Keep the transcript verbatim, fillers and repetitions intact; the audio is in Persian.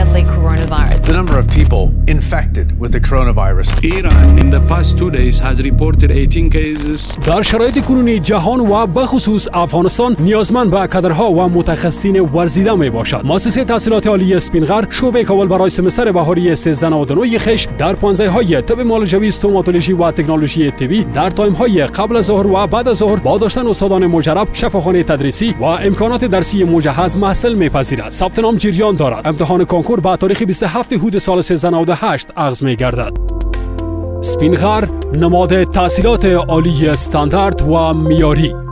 deadly coronavirus. The number of people infected with the coronavirus. Iran in the past two days has reported eighteen cases. در شرایط کنونی جهان و به خصوص افغانستان نیازمند به کادرها و متخصصین ورزیده می باشد. مؤسسه تحصیلات عالی سپینغر شعبه کابل برای سمستر بهاری سیزده نود و نه خش در پانزه های طب معالجوی، ستوماتولوژی و تکنولوژی طبی در تایم های قبل از ظهر و بعد از ظهر با داشتن استادان مجرب، شفاخانه تدریسی و امکانات درسی مجهز محصل میپذیرد. ثبت نام جریان دارد. امتحان کنکور به تاریخ بیست و هفتم اکتبر سال سیزده نود و هشت آغاز می‌گردد. سپینغر نماد تحصیلات عالی استاندارد و معیاری